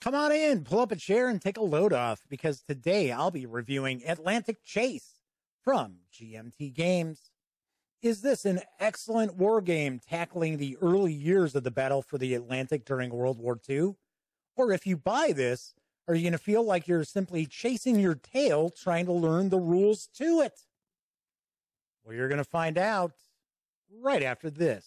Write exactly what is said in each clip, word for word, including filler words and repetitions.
Come on in, pull up a chair and take a load off, because today I'll be reviewing Atlantic Chase from G M T Games. Is this an excellent war game tackling the early years of the battle for the Atlantic during World War Two? Or if you buy this, are you going to feel like you're simply chasing your tail trying to learn the rules to it? Well, you're going to find out right after this.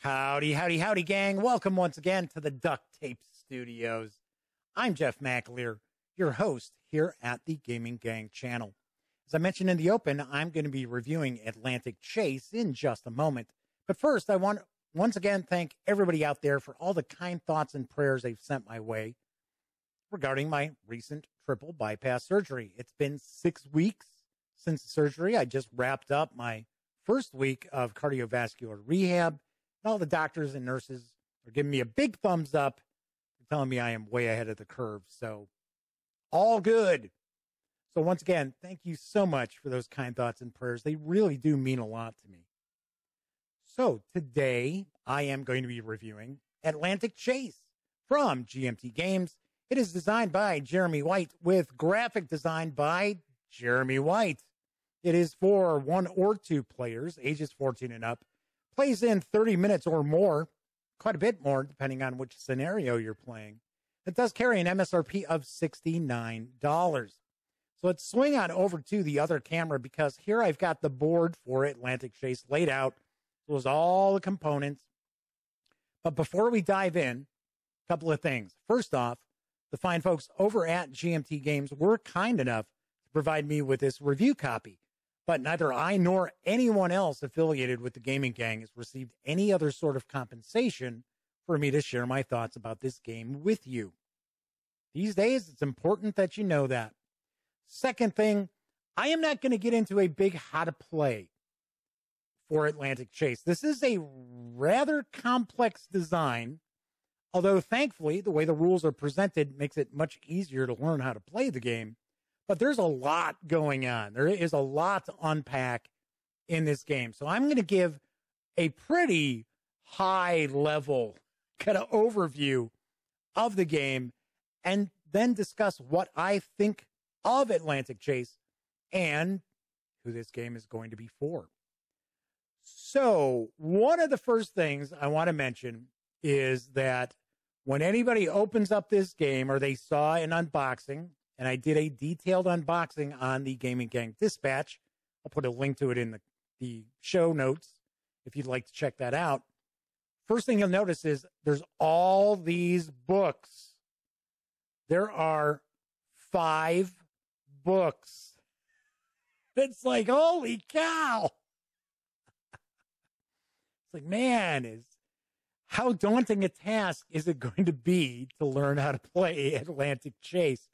Howdy, howdy, howdy, gang. Welcome once again to the Duct Tape Studios. I'm Jeff McAleer, your host here at the Gaming Gang Channel. As I mentioned in the open, I'm going to be reviewing Atlantic Chase in just a moment. But first, I want to once again thank everybody out there for all the kind thoughts and prayers they've sent my way regarding my recent triple bypass surgery. It's been six weeks since the surgery. I just wrapped up my first week of cardiovascular rehab. All the doctors and nurses are giving me a big thumbs up, telling me I am way ahead of the curve. So all good. So once again, thank you so much for those kind thoughts and prayers. They really do mean a lot to me. So today I am going to be reviewing Atlantic Chase from G M T Games. It is designed by Jeremy White with graphic design by Jeremy White. It is for one or two players, ages fourteen and up. Plays in thirty minutes or more, quite a bit more, depending on which scenario you're playing. It does carry an M S R P of sixty-nine dollars. So let's swing on over to the other camera, because here I've got the board for Atlantic Chase laid out. It was all the components. But before we dive in, a couple of things. First off, the fine folks over at G M T Games were kind enough to provide me with this review copy. But neither I nor anyone else affiliated with the Gaming Gang has received any other sort of compensation for me to share my thoughts about this game with you. These days, it's important that you know that. Second thing, I am not going to get into a big how to play for Atlantic Chase. This is a rather complex design, although thankfully the way the rules are presented makes it much easier to learn how to play the game. But there's a lot going on. There is a lot to unpack in this game. So I'm going to give a pretty high level kind of overview of the game and then discuss what I think of Atlantic Chase and who this game is going to be for. So one of the first things I want to mention is that when anybody opens up this game or they saw an unboxing, and I did a detailed unboxing on the Gaming Gang Dispatch. I'll put a link to it in the, the show notes if you'd like to check that out. First thing you'll notice is there's all these books. There are five books. It's like, holy cow. It's like, man, is how daunting a task is it going to be to learn how to play Atlantic Chase?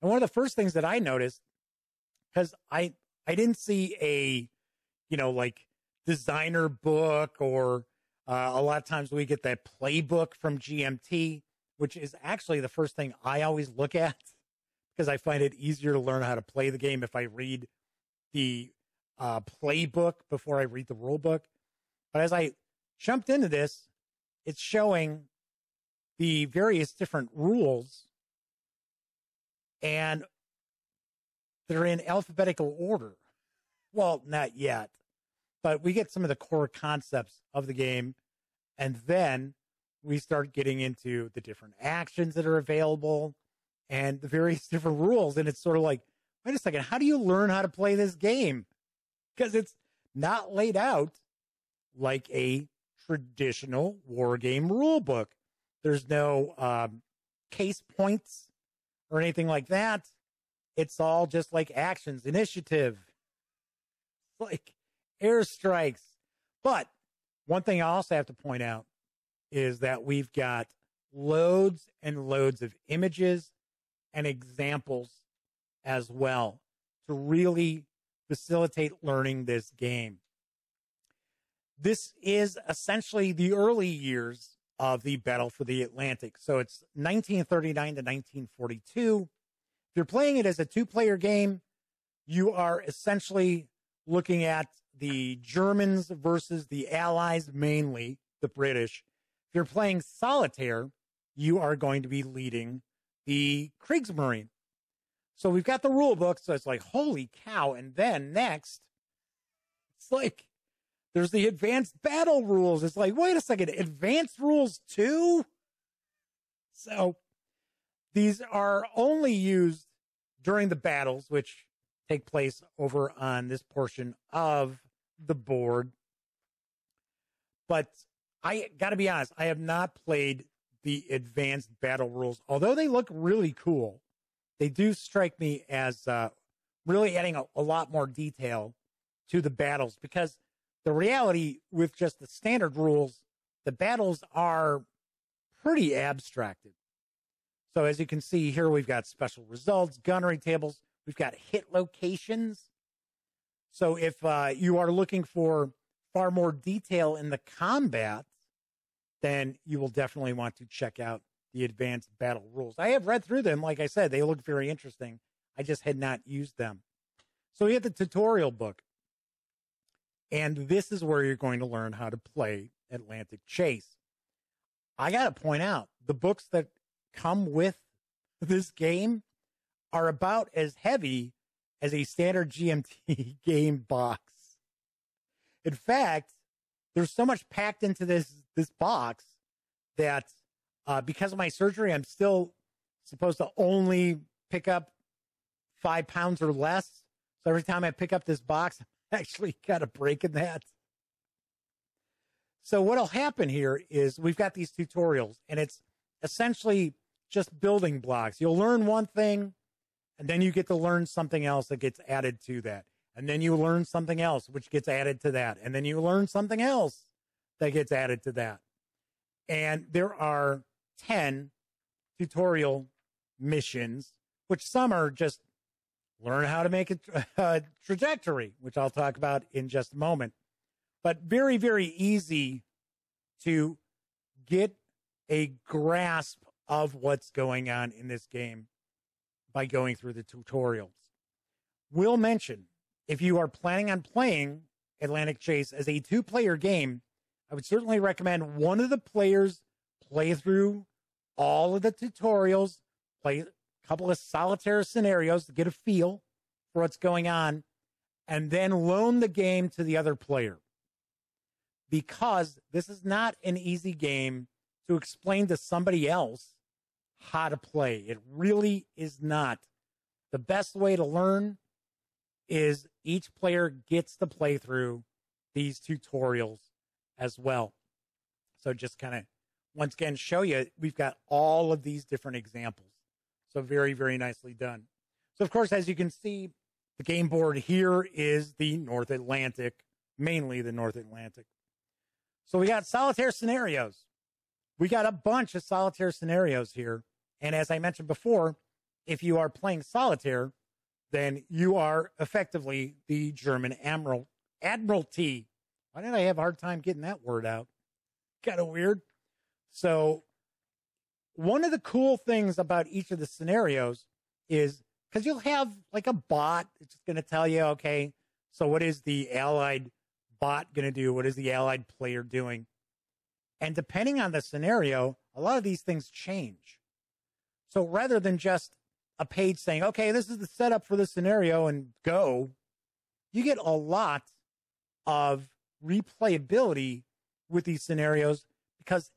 And one of the first things that I noticed, because I I didn't see a, you know, like designer book or uh, a lot of times we get that playbook from G M T, which is actually the first thing I always look at because I find it easier to learn how to play the game if I read the uh, playbook before I read the rule book. But as I jumped into this, it's showing the various different rules. And they're in alphabetical order. Well, not yet, but we get some of the core concepts of the game. And then we start getting into the different actions that are available and the various different rules. And it's sort of like, wait a second, how do you learn how to play this game? Because it's not laid out like a traditional war game rule book. There's no um, case points or anything like that. It's all just like actions, initiative, like airstrikes. But one thing I also have to point out is that we've got loads and loads of images and examples as well to really facilitate learning this game. This is essentially the early years of the Battle for the Atlantic. So it's nineteen thirty-nine to nineteen forty-two. If you're playing it as a two-player game, you are essentially looking at the Germans versus the Allies, mainly the British. If you're playing solitaire, you are going to be leading the Kriegsmarine. So we've got the rule book, so it's like, holy cow. And then next, it's like, there's the advanced battle rules. It's like, wait a second, advanced rules too? So these are only used during the battles, which take place over on this portion of the board. But I got to be honest, I have not played the advanced battle rules, although they look really cool. They do strike me as uh, really adding a, a lot more detail to the battles, because the reality with just the standard rules, the battles are pretty abstracted. So as you can see here, we've got special results, gunnery tables. We've got hit locations. So if uh, you are looking for far more detail in the combat, then you will definitely want to check out the advanced battle rules. I have read through them. Like I said, they look very interesting. I just had not used them. So we have the tutorial book. And this is where you're going to learn how to play Atlantic Chase. I got to point out, the books that come with this game are about as heavy as a standard G M T game box. In fact, there's so much packed into this, this box that Uh, because of my surgery, I'm still supposed to only pick up five pounds or less. So every time I pick up this box, I'm actually kind of breaking that. So what'll happen here is we've got these tutorials, and it's essentially just building blocks. You'll learn one thing, and then you get to learn something else that gets added to that. And then you learn something else, which gets added to that. And then you learn something else that gets added to that. And there are ten tutorial missions, which some are just learn how to make a, tra a trajectory, which I'll talk about in just a moment. But very, very easy to get a grasp of what's going on in this game by going through the tutorials. We'll mention, if you are planning on playing Atlantic Chase as a two-player game, I would certainly recommend one of the players play through all of the tutorials, play a couple of solitaire scenarios to get a feel for what's going on, and then loan the game to the other player. Because this is not an easy game to explain to somebody else how to play. It really is not. The best way to learn is each player gets to play through these tutorials as well. So just kind of once again show you, we've got all of these different examples. So very, very nicely done. So of course, as you can see, the game board here is the North Atlantic, mainly the North Atlantic. So we got solitaire scenarios. We got a bunch of solitaire scenarios here. And as I mentioned before, if you are playing solitaire, then you are effectively the German Admiral, Admiralty. Why did I have a hard time getting that word out? Kind of weird. So one of the cool things about each of the scenarios is, because you'll have like a bot, it's just going to tell you, okay, so what is the allied bot going to do? What is the allied player doing? And depending on the scenario, a lot of these things change. So rather than just a page saying, okay, this is the setup for this scenario and go, you get a lot of replayability with these scenarios, because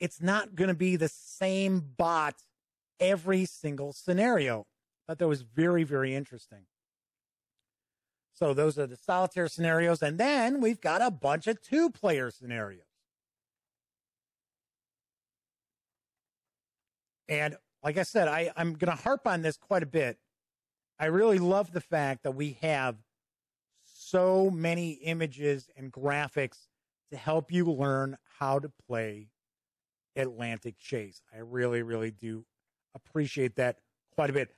it's not going to be the same bot every single scenario. I thought that was very, very interesting. So those are the solitaire scenarios. And then we've got a bunch of two-player scenarios. And like I said, I, I'm going to harp on this quite a bit. I really love the fact that we have so many images and graphics to help you learn how to play Atlantic Chase. I really, really do appreciate that quite a bit.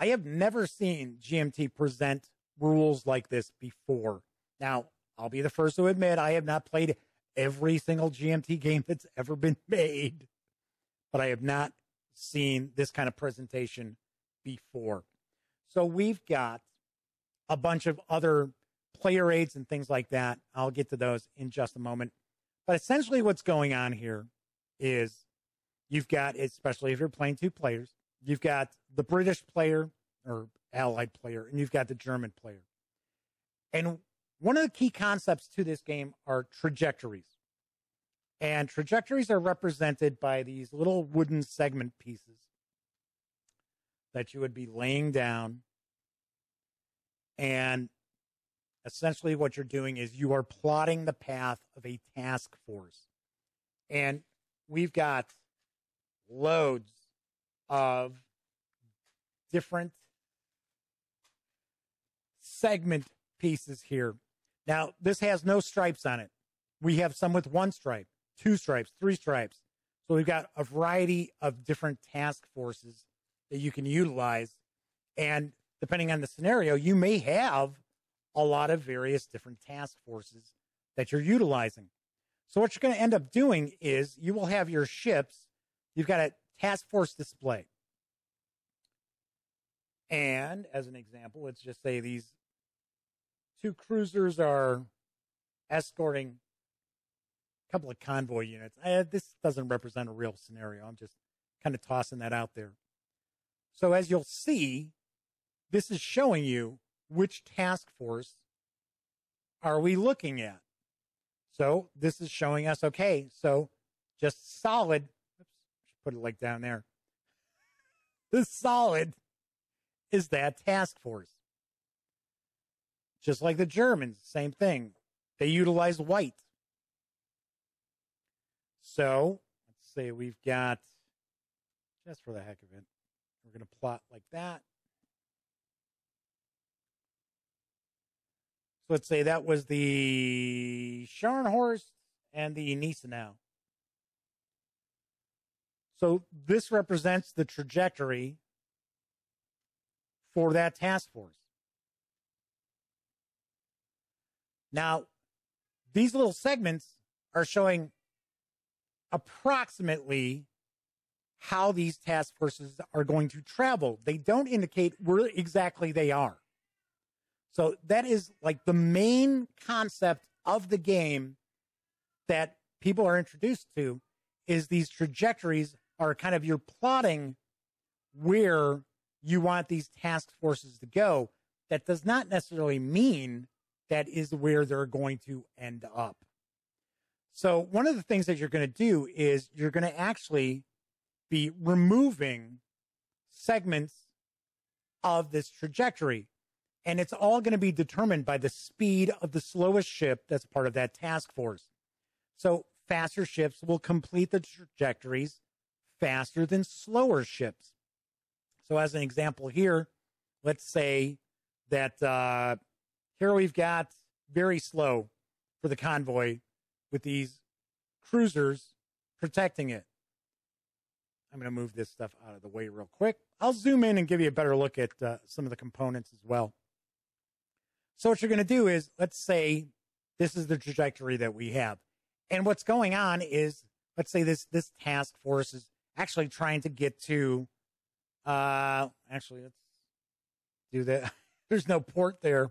I have never seen G M T present rules like this before. Now, I'll be the first to admit I have not played every single G M T game that's ever been made, but I have not seen this kind of presentation before. So we've got a bunch of other player aids and things like that. I'll get to those in just a moment. But essentially what's going on here is you've got, especially if you're playing two players, you've got the British player or Allied player, and you've got the German player. And one of the key concepts to this game are trajectories. And trajectories are represented by these little wooden segment pieces that you would be laying down. And essentially what you're doing is you are plotting the path of a task force. And we've got loads of different segment pieces here. Now, this has no stripes on it. We have some with one stripe, two stripes, three stripes. So we've got a variety of different task forces that you can utilize. And depending on the scenario, you may have a lot of various different task forces that you're utilizing. So what you're going to end up doing is you will have your ships. You've got a task force display. And as an example, let's just say these two cruisers are escorting a couple of convoy units. Uh, this doesn't represent a real scenario. I'm just kind of tossing that out there. So as you'll see, this is showing you which task force are we looking at. So this is showing us, okay, so just solid, oops, put it like down there. This solid is that task force. Just like the Germans, same thing. They utilize white. So let's say we've got, just for the heck of it, we're going to plot like that. So let's say that was the Scharnhorst and the Gneisenau. So this represents the trajectory for that task force. Now, these little segments are showing approximately how these task forces are going to travel. They don't indicate where exactly they are. So that is like the main concept of the game that people are introduced to, is these trajectories are kind of, you're plotting where you want these task forces to go. That does not necessarily mean that is where they're going to end up. So one of the things that you're going to do is you're going to actually be removing segments of this trajectory. And it's all going to be determined by the speed of the slowest ship that's part of that task force. So faster ships will complete the trajectories faster than slower ships. So as an example here, let's say that uh, here we've got very slow for the convoy with these cruisers protecting it. I'm going to move this stuff out of the way real quick. I'll zoom in and give you a better look at uh, some of the components as well. So what you're going to do is, let's say this is the trajectory that we have. And what's going on is, let's say this, this task force is actually trying to get to, uh, actually, let's do that. There's no port there.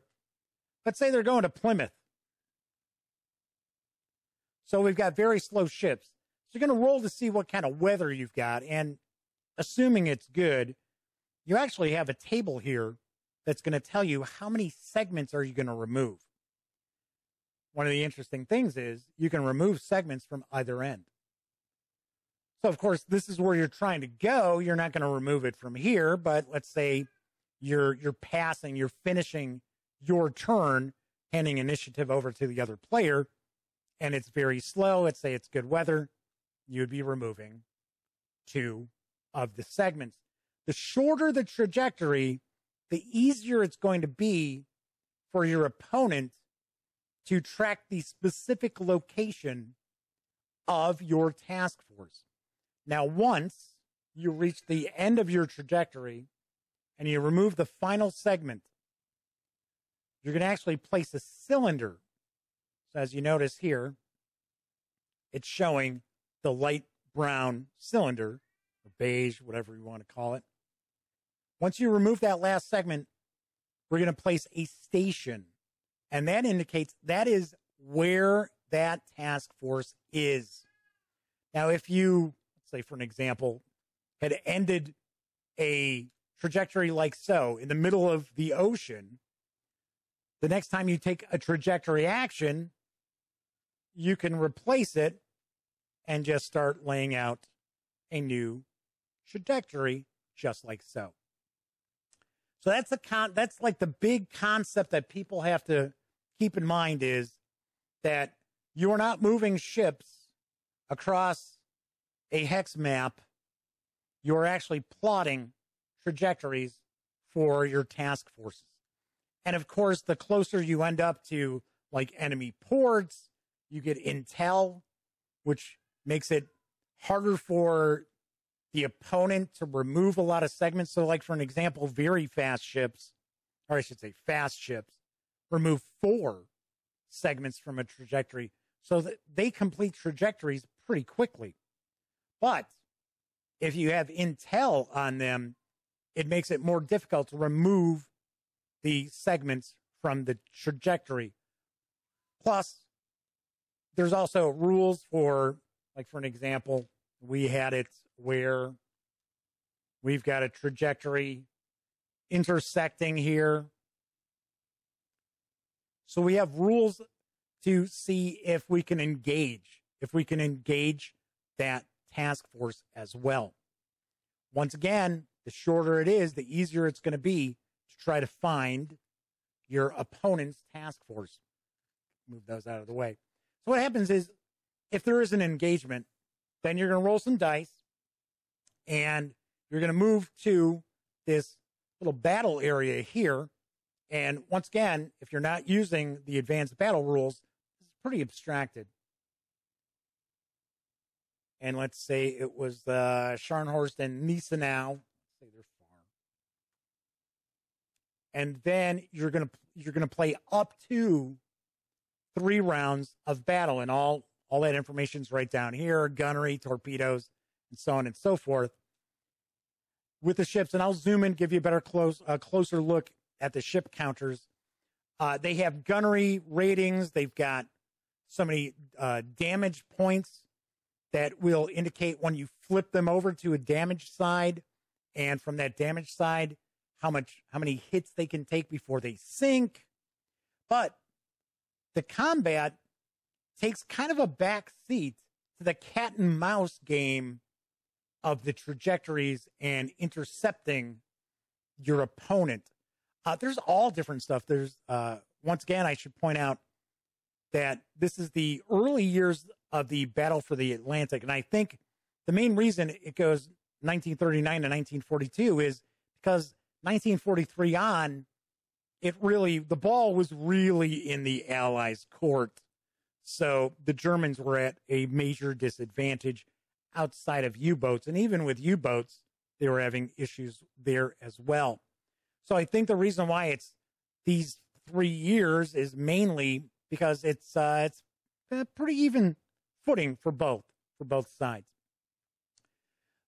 Let's say they're going to Plymouth. So we've got very slow ships. So you're going to roll to see what kind of weather you've got. And assuming it's good, you actually have a table here that's going to tell you how many segments are you going to remove. One of the interesting things is you can remove segments from either end. So, of course, this is where you're trying to go. You're not going to remove it from here, but let's say you're, you're passing, you're finishing your turn, handing initiative over to the other player, and it's very slow. Let's say it's good weather. You'd be removing two of the segments. The shorter the trajectory, the easier it's going to be for your opponent to track the specific location of your task force. Now, once you reach the end of your trajectory and you remove the final segment, you're going to actually place a cylinder. So as you notice here, it's showing the light brown cylinder, or beige, whatever you want to call it. Once you remove that last segment, we're going to place a station, and that indicates that is where that task force is. Now, if you, let's say for an example, had ended a trajectory like so in the middle of the ocean, the next time you take a trajectory action, you can replace it and just start laying out a new trajectory just like so. So that's the con that's like the big concept that people have to keep in mind, is that you are not moving ships across a hex map. You're actually plotting trajectories for your task forces. And of course, the closer you end up to like enemy ports, you get intel, which makes it harder for the opponent to remove a lot of segments. So like for an example, very fast ships, or I should say fast ships, remove four segments from a trajectory so that they complete trajectories pretty quickly. But if you have intel on them, it makes it more difficult to remove the segments from the trajectory. Plus, there's also rules for, like for an example, we had it where we've got a trajectory intersecting here. So we have rules to see if we can engage, if we can engage that task force as well. Once again, the shorter it is, the easier it's going to be to try to find your opponent's task force. Move those out of the way. So what happens is, if there is an engagement, then you're going to roll some dice, and you're going to move to this little battle area here. And once again, if you're not using the advanced battle rules, it's pretty abstracted. And let's say it was uh, Scharnhorst and Gneisenau. Say they're farm. And then you're gonna you're gonna play up to three rounds of battle, and all all that information's right down here: gunnery, torpedoes, and so on and so forth with the ships. And I'll zoom in, give you a better close a closer look at the ship counters. Uh, they have gunnery ratings. They've got so many uh, damage points that will indicate when you flip them over to a damage side, and from that damage side, how much, how many hits they can take before they sink. But the combat takes kind of a back seat to the cat and mouse game of the trajectories and intercepting your opponent. Uh, there's all different stuff. There's, uh, once again, I should point out that this is the early years of the battle for the Atlantic. And I think the main reason it goes nineteen thirty-nine to nineteen forty-two is because nineteen forty-three on, it really, the ball was really in the Allies' court. So the Germans were at a major disadvantage outside of U-boats. And even with U-boats, they were having issues there as well. So I think the reason why it's these three years is mainly because it's uh, it's a pretty even footing for both, for both sides.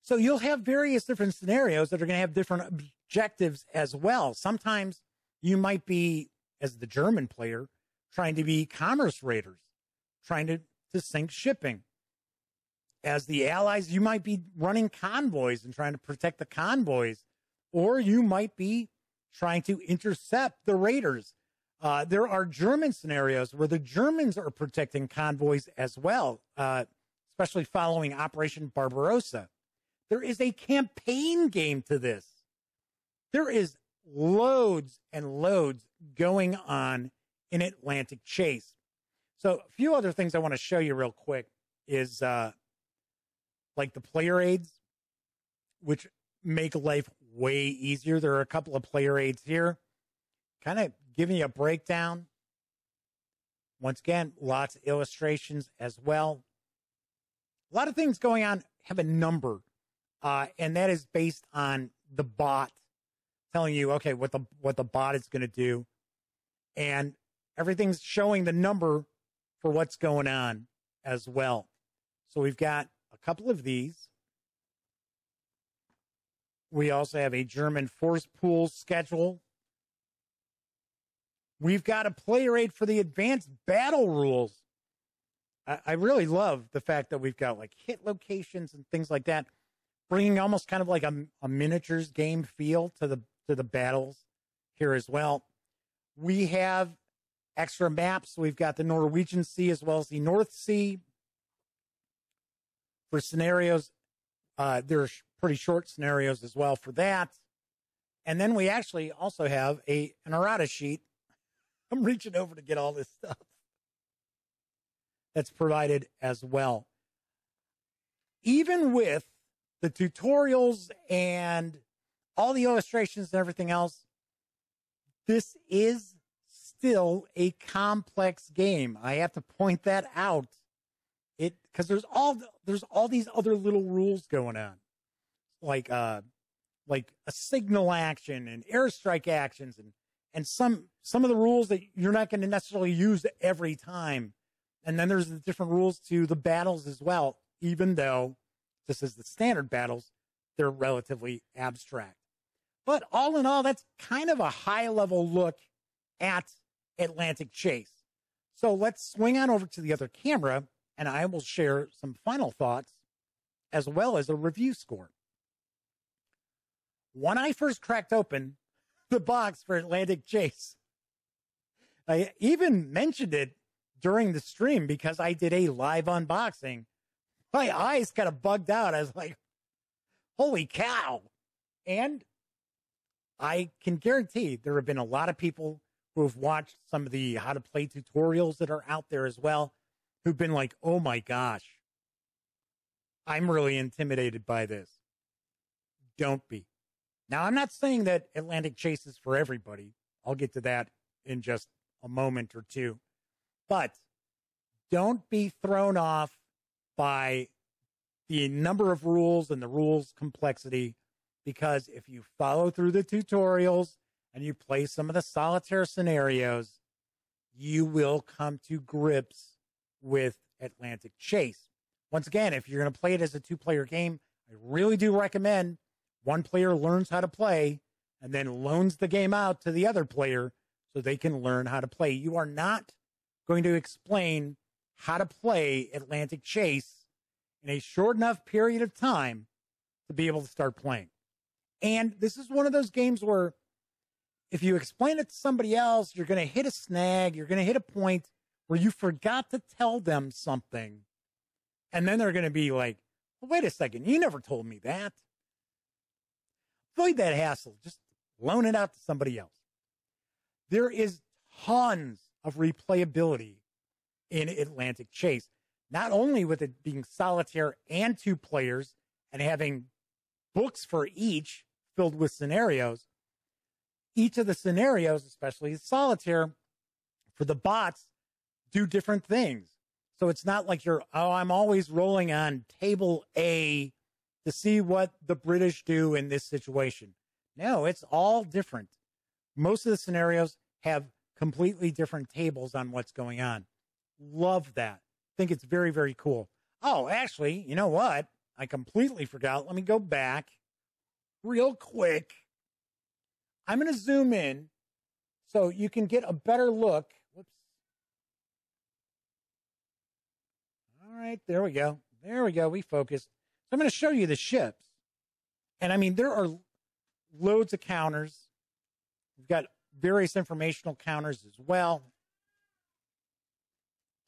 So you'll have various different scenarios that are going to have different objectives as well. Sometimes you might be, as the German player, trying to be commerce raiders, trying to, to sink shipping. As the Allies, you might be running convoys and trying to protect the convoys, or you might be trying to intercept the raiders. Uh, there are German scenarios where the Germans are protecting convoys as well, uh, especially following Operation Barbarossa. There is a campaign game to this. There is loads and loads going on in Atlantic Chase. So a few other things I want to show you real quick is uh, like the player aids, which make life way easier. There are a couple of player aids here, kind of giving you a breakdown. Once again, lots of illustrations as well. A lot of things going on have a number, uh, and that is based on the bot telling you, okay, what the what the bot is going to do, and everything's showing the number for what's going on as well. So we've got a couple of these. We also have a German force pool schedule. We've got a player aid for the advanced battle rules. I, I really love the fact that we've got like hit locations and things like that, bringing almost kind of like a, a miniatures game feel to the to the battles here as well. We have extra maps. We've got the Norwegian Sea as well as the North Sea. For scenarios, uh, there are pretty short scenarios as well for that. And then we actually also have a, an errata sheet. I'm reaching over to get all this stuff that's provided as well. Even with the tutorials and all the illustrations and everything else, this is still a complex game. I have to point that out. It because there's all there's all these other little rules going on, like uh, like a signal action and airstrike actions, and and some some of the rules that you're not going to necessarily use every time. And then there's the different rules to the battles as well. Even though this is the standard battles, they're relatively abstract. But all in all, that's kind of a high level look at Atlantic Chase. So let's swing on over to the other camera, and I will share some final thoughts as well as a review score. When I first cracked open the box for Atlantic Chase, I even mentioned it during the stream because I did a live unboxing. My eyes kind of bugged out. I was like, holy cow. And I can guarantee there have been a lot of people who have watched some of the how to play tutorials that are out there as well, who've been like, oh my gosh, I'm really intimidated by this. Don't be. Now, I'm not saying that Atlantic Chase is for everybody. I'll get to that in just a moment or two. But don't be thrown off by the number of rules and the rules complexity, because if you follow through the tutorials and you play some of the solitaire scenarios, you will come to grips with Atlantic Chase. Once again, if you're going to play it as a two-player game, I really do recommend one player learns how to play and then loans the game out to the other player so they can learn how to play. You are not going to explain how to play Atlantic Chase in a short enough period of time to be able to start playing. And this is one of those games where if you explain it to somebody else, you're going to hit a snag. You're going to hit a point where you forgot to tell them something. And then they're going to be like, well, wait a second, you never told me that. Avoid that hassle. Just loan it out to somebody else. There is tons of replayability in Atlantic Chase, not only with it being solitaire and two players and having books for each filled with scenarios. Each of the scenarios, especially solitaire, for the bots, do different things. So it's not like you're, oh, I'm always rolling on table A to see what the British do in this situation. No, it's all different. Most of the scenarios have completely different tables on what's going on. Love that. Think it's very, very cool. Oh, actually, you know what? I completely forgot. Let me go back real quick. I'm going to zoom in so you can get a better look. Whoops. All right, there we go. There we go. We focused. So I'm going to show you the ships. And I mean, there are loads of counters. We've got various informational counters as well.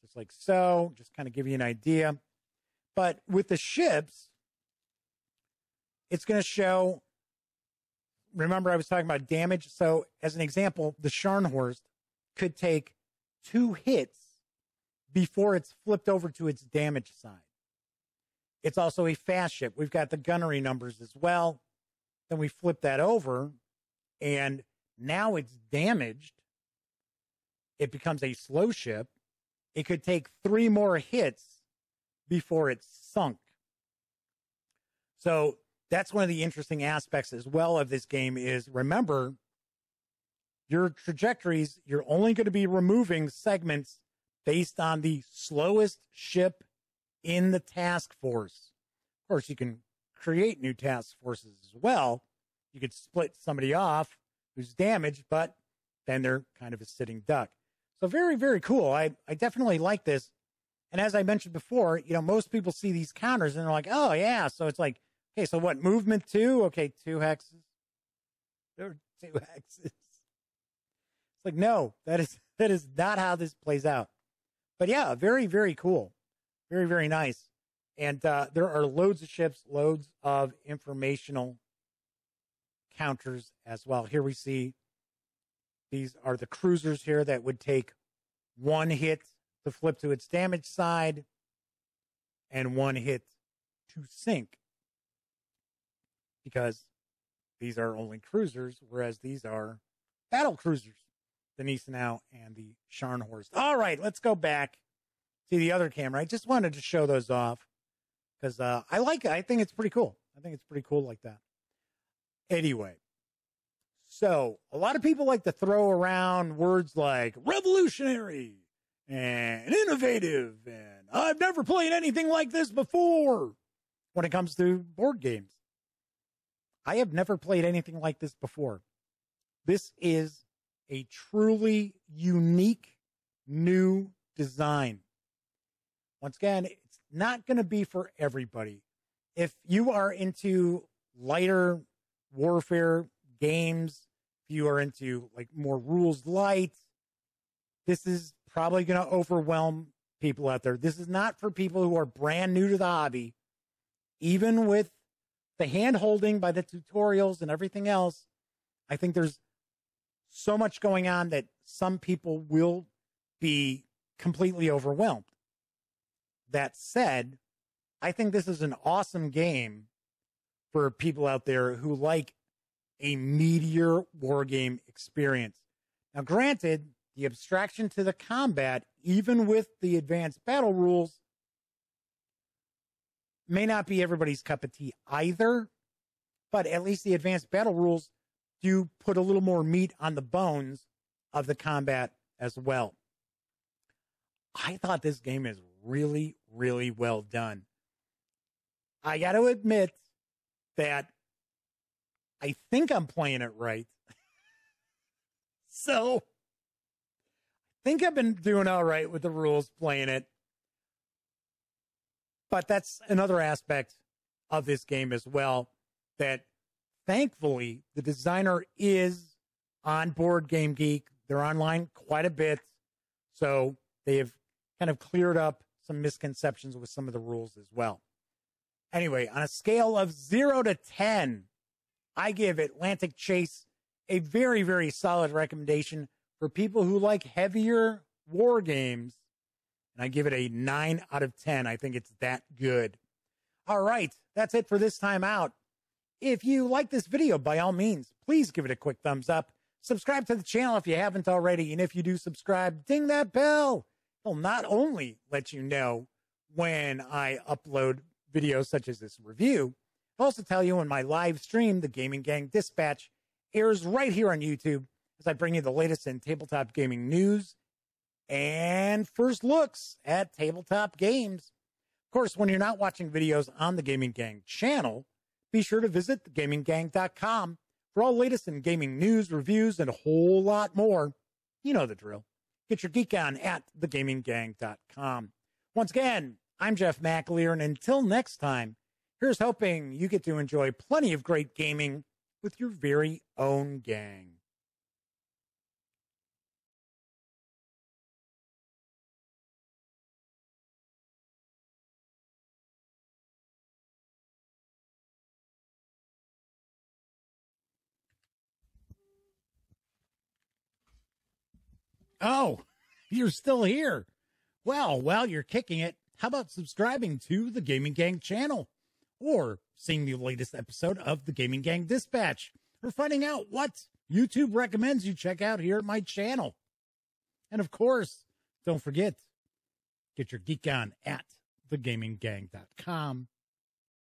Just like so, just kind of give you an idea. But with the ships, it's going to show, remember I was talking about damage. So as an example, the Scharnhorst could take two hits before it's flipped over to its damage side. It's also a fast ship. We've got the gunnery numbers as well. Then we flip that over, and now it's damaged. It becomes a slow ship. It could take three more hits before it's sunk. So that's one of the interesting aspects as well of this game is, remember, your trajectories, you're only going to be removing segments based on the slowest ship in the task force. Of course, you can create new task forces as well. You could split somebody off who's damaged, but then they're kind of a sitting duck. So very, very cool. I, I definitely like this. And as I mentioned before, you know, most people see these counters and they're like, oh, yeah. So it's like, okay, so what? Movement two? Okay, two hexes. There were two hexes. It's like, no, that is, that is not how this plays out. But yeah, very, very cool. Very, very nice. And uh, there are loads of ships, loads of informational counters as well. Here we see these are the cruisers here that would take one hit to flip to its damage side and one hit to sink, because these are only cruisers, whereas these are battle cruisers, the Gneisenau and the Scharnhorst. All right, let's go back to the other camera. I just wanted to show those off because uh, I like it. I think it's pretty cool. I think it's pretty cool like that. Anyway, so a lot of people like to throw around words like revolutionary and innovative, and I've never played anything like this before when it comes to board games. I have never played anything like this before. This is a truly unique new design. Once again, it's not going to be for everybody. If you are into lighter warfare games, if you are into like more rules light, this is probably going to overwhelm people out there. This is not for people who are brand new to the hobby. Even with the hand holding by the tutorials and everything else, I think there's so much going on that some people will be completely overwhelmed. That said, I think this is an awesome game for people out there who like a meatier war game experience. Now, granted, the abstraction to the combat, even with the advanced battle rules, may not be everybody's cup of tea either, but at least the advanced battle rules do put a little more meat on the bones of the combat as well. I thought this game is really, really well done. I got to admit that I think I'm playing it right. So I think I've been doing all right with the rules playing it. But that's another aspect of this game as well, that thankfully the designer is on Board Game Geek. They're online quite a bit. So they have kind of cleared up some misconceptions with some of the rules as well. Anyway, on a scale of zero to ten, I give Atlantic Chase a very, very solid recommendation for people who like heavier war games. And I give it a nine out of ten. I think it's that good. All right, that's it for this time out. If you like this video, by all means, please give it a quick thumbs up. Subscribe to the channel if you haven't already. And if you do subscribe, ding that bell. It'll not only let you know when I upload videos such as this review, I'll also tell you when my live stream, The Gaming Gang Dispatch, airs right here on YouTube as I bring you the latest in tabletop gaming news and first looks at tabletop games. Of course, when you're not watching videos on the Gaming Gang channel, be sure to visit the gaming gang dot com for all the latest in gaming news, reviews, and a whole lot more. You know the drill. Get your geek on at the gaming gang dot com. Once again, I'm Jeff McAleer, and until next time, here's hoping you get to enjoy plenty of great gaming with your very own gang. Oh, you're still here. Well, while you're kicking it, how about subscribing to the Gaming Gang channel, or seeing the latest episode of the Gaming Gang Dispatch, or finding out what YouTube recommends you check out here at my channel. And of course, don't forget, get your geek on at the gaming gang dot com.